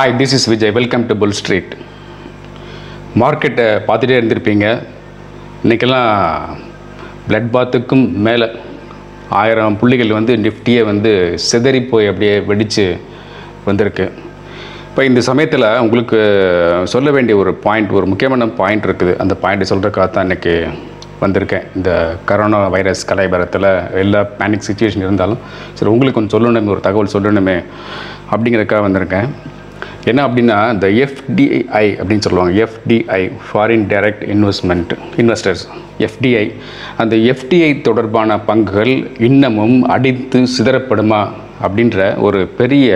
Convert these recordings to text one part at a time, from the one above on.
Hi, this is Vijay. Welcome to Bull Street. Market பார்த்துட்டே இருந்திருப்பீங்க. இன்றைக்கெல்லாம் blood bath-க்கும் மேலே 1000 புள்ளிகள் வந்து நிஃப்டியை வந்து சிதறி போய் அப்படியே வெடித்து வந்திருக்கு. இப்போ இந்த சமயத்தில் உங்களுக்கு சொல்ல வேண்டிய ஒரு பாயிண்ட், ஒரு முக்கியமான பாயிண்ட் இருக்குது. அந்த பாயிண்ட்டை சொல்கிறக்காக தான் இன்றைக்கி வந்திருக்கேன். இந்த கரோனா வைரஸ் கலைபரத்தில் எல்லா பேனிக் சுச்சுவேஷன் இருந்தாலும் சரி உங்களுக்கு ஒன்று சொல்லணுமே, ஒரு தகவல் சொல்லணுமே அப்படிங்கிறக்காக வந்திருக்கேன். என்ன அப்படின்னா, இந்த எஃப்டிஐ அப்படின்னு சொல்லுவாங்க. FDI foreign direct investors FDI, அந்த எஃப்டிஐ தொடர்பான பங்குகள் இன்னமும் அடித்து சிதறப்படுமா அப்படின்ற ஒரு பெரிய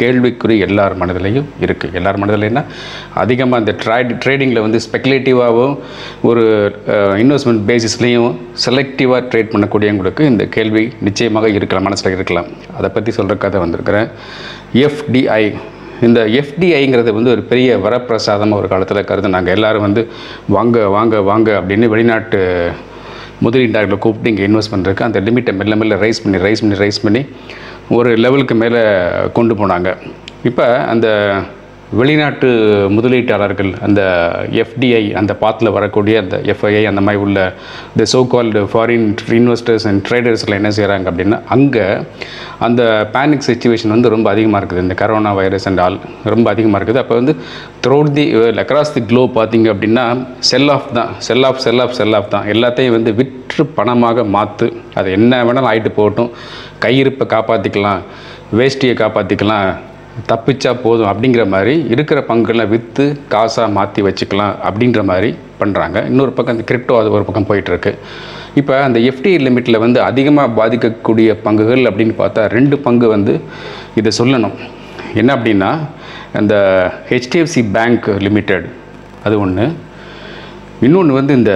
கேள்விக்குறி எல்லார் மனதிலையும் இருக்குது. எல்லார் மனதிலேன்னா அதிகமாக அந்த ட்ரேடிங்கில் வந்து ஸ்பெக்குலேட்டிவாகவும் ஒரு இன்வெஸ்ட்மெண்ட் பேசிஸ்லேயும் செலக்டிவாக ட்ரேட் பண்ணக்கூடியவங்களுக்கு இந்த கேள்வி நிச்சயமாக இருக்கலாம், மனசில் இருக்கலாம். அதை பற்றி சொல்கிறக்காக வந்திருக்கிறேன். எஃப்டிஐ, இந்த எஃப்டிஐங்கிறது வந்து ஒரு பெரிய வரப்பிரசாதமாக ஒரு காலத்தில் கருது. நாங்கள் எல்லோரும் வந்து வாங்க வாங்க வாங்க அப்படின்னு வெளிநாட்டு முதலீட்டார்களை கூப்பிட்டு இங்கே இன்வெஸ்ட் பண்ணுறதுக்கு அந்த லிமிட்டை மெல்ல மெல்ல ரைஸ் பண்ணி ஒரு லெவலுக்கு மேலே கொண்டு போனாங்க. இப்போ அந்த வெளிநாட்டு முதலீட்டாளர்கள் அந்த எஃப்டிஐ, அந்த பாத்தில் வரக்கூடிய அந்த எஃப்ஐஐ, அந்த மாதிரி உள்ள the so called foreign investors and ட்ரேடர்ஸில் என்ன செய்கிறாங்க அப்படின்னா, அங்கே அந்த பேனிக் சுச்சுவேஷன் வந்து ரொம்ப அதிகமாக இருக்குது. இந்த கரோனா வைரஸ் அண்ட் ஆல் ரொம்ப அதிகமாக இருக்குது. அப்போ வந்து throughout the across the globe பார்த்திங்க அப்படின்னா செல் ஆஃப் தான் எல்லாத்தையும் வந்து விற்று பணமாக மாற்று, அது என்ன வேணாலும் ஆகிட்டு போகட்டும், கையிருப்பை காப்பாற்றிக்கலாம், வேஷ்டியை காப்பாற்றிக்கலாம், தப்பிச்சா போதும் அப்படிங்கிற மாதிரி இருக்கிற பங்குகள்லாம் விற்று காசாக மாற்றி வச்சுக்கலாம் அப்படின்ற மாதிரி பண்ணுறாங்க. இன்னொரு பக்கம் அந்த கிரிப்டோ அது ஒரு பக்கம் போயிட்டுருக்கு. இப்போ அந்த எஃப்டி லிமிட்டில் வந்து அதிகமாக பாதிக்கக்கூடிய பங்குகள் அப்படின்னு பார்த்தா ரெண்டு பங்கு வந்து இதை சொல்லணும். என்ன அப்படின்னா, அந்த ஹெச்டிஎஃப்சி பேங்க் லிமிடெட் அது ஒன்று, இன்னொன்று வந்து இந்த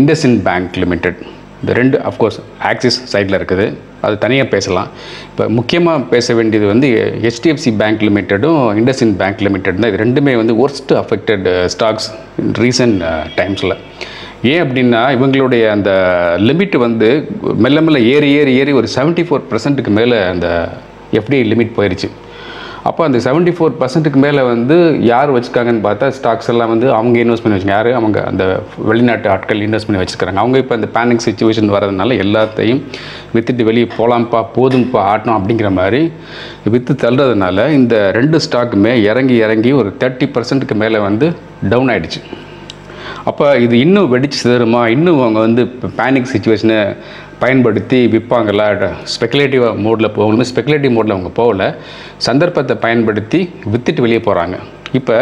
இண்டஸ்இண்ட் பேங்க் லிமிடெட். இந்த ரெண்டு அஃப்கோர்ஸ் ஆக்சிஸ் சைடில் இருக்குது, அது தனியாக பேசலாம். இப்போ முக்கியமாக பேச வேண்டியது வந்து ஹெச்டிஎஃப்சி பேங்க் லிமிட்டெடும் இண்டஸ்இண்ட் பேங்க் லிமிடெட் தான். இது ரெண்டுமே வந்து worst affected ஸ்டாக்ஸ் ரீசன்ட் டைம்ஸில். ஏன் அப்படின்னா, இவங்களுடைய அந்த லிமிட் வந்து மெல்ல ஏறி ஒரு 74% மேலே அந்த எஃப்டிஐ லிமிட் போயிடுச்சு. அப்போ அந்த 74% மேலே வந்து யார் வச்சுருக்காங்கன்னு பார்த்தா ஸ்டாக்ஸ் எல்லாம் வந்து அவங்க இன்வெஸ்ட் பண்ணி வச்சுருக்காங்க. யார்? அவங்க அந்த வெளிநாட்டு ஆட்கள் இன்வெஸ்ட் பண்ணி வச்சுருக்காங்க. அவங்க இப்போ அந்த பேனிக் சுச்சுவேஷன் வரதுனால எல்லாத்தையும் விற்றுட்டு வெளியே போகலாம்ப்பா, போதும்ப்பா, ஆட்டணும் அப்படிங்கிற மாதிரி விற்று தள்ளுறதுனால இந்த ரெண்டு ஸ்டாக்குமே இறங்கி ஒரு 30% மேலே வந்து டவுன் ஆகிடுச்சு. அப்போ இது இன்னும் வெடிச்சு சிதறுமா, இன்னும் அவங்க வந்து பேனிக் சுச்சுவேஷனை பயன்படுத்தி விற்பாங்களா, ஸ்பெக்குலேட்டிவாக மோடில் போகணுமே, ஸ்பெக்குலேட்டிவ் மோடில் அவங்க போகல, சந்தர்ப்பத்தை பயன்படுத்தி விற்றுட்டு வெளியே போகிறாங்க. இப்போ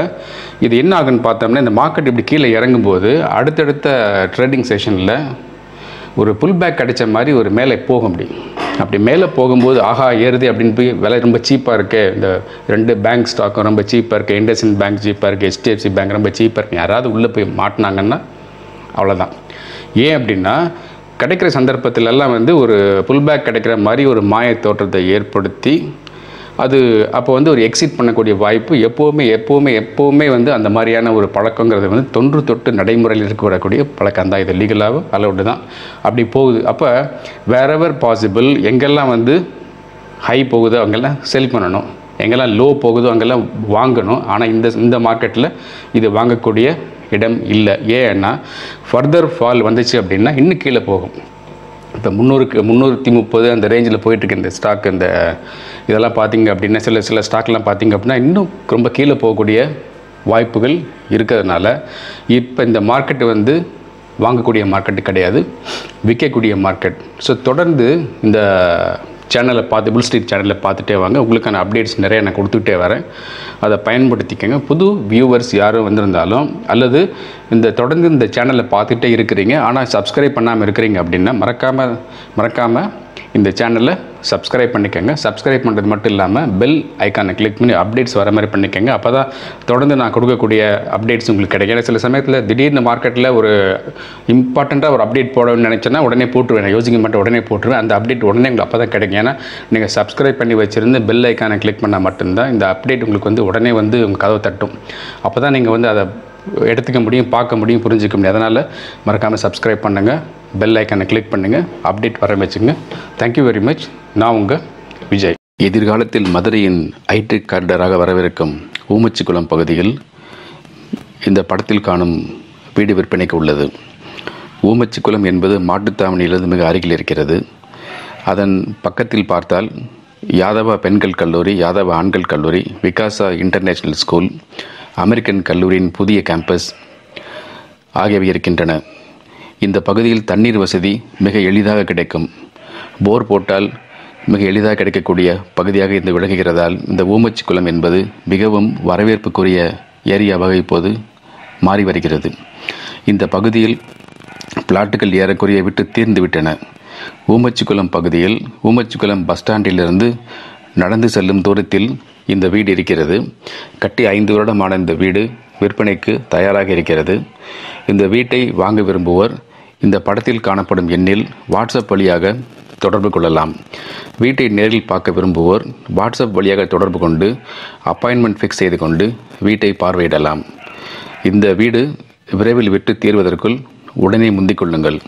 இது என்ன ஆகுன்னு பார்த்தோம்னா, இந்த மார்க்கெட் இப்படி கீழே இறங்கும்போது அடுத்தடுத்த ட்ரேடிங் செஷனில் ஒரு புல் பேக் கிடைச்ச மாதிரி ஒரு மேலே போக முடியும். அப்படி மேலே போகும்போது ஆகா ஏறுது அப்படின்னு போய் விலை ரொம்ப சீப்பாக இருக்குது, இந்த ரெண்டு பேங்க் ஸ்டாக்கும் ரொம்ப சீப்பாக இருக்குது, இண்டஸ்இண்ட் பேங்க் சீப்பாக இருக்குது, ஹெச்டிஎஃப்சி பேங்க் ரொம்ப சீப்பாக இருக்குது, யாராவது உள்ளே போய் மாட்டினாங்கன்னா அவ்வளோதான். ஏன் அப்படின்னா, கிடைக்கிற சந்தர்ப்பத்திலெல்லாம் வந்து ஒரு புல்பேக் கிடைக்கிற மாதிரி ஒரு மாய தோற்றத்தை ஏற்படுத்தி அது அப்போ வந்து ஒரு எக்ஸிட் பண்ணக்கூடிய வாய்ப்பு எப்போவுமே வந்து அந்த மாதிரியான ஒரு பழக்கங்கிறது வந்து தொன்று தொட்டு நடைமுறையில் இருக்கக்கூடிய பழக்கம் தான். இது லீகலாக அலவுடு தான் அப்படி போகுது. அப்போ வேறெவர் பாசிபிள், எங்கெல்லாம் வந்து ஹை போகுதோ அங்கெல்லாம் செல் பண்ணணும், எங்கெல்லாம் லோ போகுதோ அங்கெல்லாம் வாங்கணும். ஆனால் இந்த மார்க்கெட்டில் இது வாங்கக்கூடிய இடம் இல்லை. ஏன்னா ஃபர்தர் ஃபால் வந்துச்சு அப்படின்னா இன்னும் கீழே போகும். இப்போ 330 அந்த ரேஞ்சில் போயிட்டுருக்கு இந்த ஸ்டாக். இந்த இதெல்லாம் பார்த்திங்க அப்படின்னா சில ஸ்டாக்லாம் பார்த்திங்க அப்படின்னா இன்னும் ரொம்ப கீழே போகக்கூடிய வாய்ப்புகள் இருக்கிறதுனால இப்போ இந்த மார்க்கெட்டு வந்து வாங்கக்கூடிய மார்க்கெட்டு கிடையாது, விற்கக்கூடிய மார்க்கெட். ஸோ தொடர்ந்து இந்த சேனலை பார்த்து, புல் ஸ்ட்ரீட் சேனலை பார்த்துட்டே வாங்க, உங்களுக்கான அப்டேட்ஸ் நிறைய நான் கொடுத்துக்கிட்டே வரேன், அதை பயன்படுத்திக்கங்க. புது வியூவர்ஸ் யாரும் வந்திருந்தாலும் அல்லது இந்த தொடர்ந்து இந்த சேனலை பார்த்துட்டே இருக்கிறீங்க ஆனால் சப்ஸ்கிரைப் பண்ணாமல் இருக்கிறீங்க அப்படின்னா மறக்காமல் இந்த சேனலை சப்ஸ்கிரைப் பண்ணிக்கோங்க. சப்ஸ்கிரைப் பண்ணுறது மட்டும் இல்லாமல் பெல் ஐக்கானை கிளிக் பண்ணி அப்டேட்ஸ் வர மாதிரி பண்ணிக்கோங்க. அப்போ தான் தொடர்ந்து நான் கொடுக்கக்கூடிய அப்டேட்ஸ் உங்களுக்கு கிடைக்கும். ஏன்னா சில சமயத்தில் திடீர்னு மார்க்கெட்டில் ஒரு இம்பார்ட்டண்ட்டாக ஒரு அப்டேட் போடணும்னு நினச்சேன்னா உடனே போட்டுருவேன், யோசிக்க மாட்டேன், உடனே போட்டுருவேன். அந்த அப்டேட் உடனே உங்களுக்கு அப்போ தான் கிடைக்கும். ஏன்னா நீங்கள் சப்ஸ்கிரைப் பண்ணி வச்சுருந்து பெல் ஐக்கானை கிளிக் பண்ணால் மட்டும்தான் இந்த அப்டேட் உங்களுக்கு வந்து உடனே வந்து உங்கள் கதவை தட்டும். அப்போ தான் நீங்கள் வந்து அதை எடுத்துக்க முடியும், பார்க்க முடியும், புரிஞ்சிக்க முடியும். அதனால் மறக்காமல் சப்ஸ்கிரைப் பண்ணுங்கள், பெல் ஐக்கானை கிளிக் பண்ணுங்கள், அப்டேட் வர வச்சுங்க. Thank you very much. நான் உங்கள் விஜய். எதிர்காலத்தில் மதுரையின் ஐடி கார்டராக வரவிருக்கும் ஊமச்சிக்குளம் பகுதியில் இந்த படத்தில் காணும் வீடு விற்பனைக்கு உள்ளது. ஊமச்சிக்குளம் என்பது மாட்டுத்தாவணியிலிருந்து மிக அருகில் இருக்கிறது. அதன் பக்கத்தில் பார்த்தால் யாதவா பெண்கள் கல்லூரி, யாதவா ஆண்கள் கல்லூரி, விகாசா இன்டர்நேஷ்னல் ஸ்கூல், அமெரிக்கன் கல்லூரியின் புதிய கேம்பஸ் ஆகியவை இருக்கின்றன. இந்த பகுதியில் தண்ணீர் வசதி மிக எளிதாக கிடைக்கும். போர் போட்டால் மிக எளிதாக கிடைக்கக்கூடிய பகுதியாக இருந்து விளங்குகிறதால் இந்த ஊமச்சிக்குளம் என்பது மிகவும் வரவேற்புக்குரிய ஏரியாவாக இப்போது மாறி வருகிறது. இந்த பகுதியில் பிளாட்டுகள் ஏறக்குறைய விட்டு தீர்ந்துவிட்டன. ஊமச்சிக்குளம் பகுதியில் ஊமச்சிக்குளம் பஸ் ஸ்டாண்டிலிருந்து நடந்து செல்லும் தூரத்தில் இந்த வீடு இருக்கிறது. கட்டி 5 வருடமான இந்த வீடு விற்பனைக்கு தயாராக இருக்கிறது. இந்த வீட்டை வாங்க விரும்புவோர் இந்த படத்தில் காணப்படும் எண்ணில் வாட்ஸ்அப் வழியாக தொடர்பு கொள்ளலாம். வீட்டை நேரில் பார்க்க விரும்புவோர் வாட்ஸ்அப் வழியாக தொடர்பு கொண்டு அப்பாயின்மெண்ட் ஃபிக்ஸ் செய்து கொண்டு வீட்டை பார்வையிடலாம். இந்த வீடு விரைவில் விற்று தீர்வதற்குள் உடனே முந்திக் கொள்ளுங்கள்.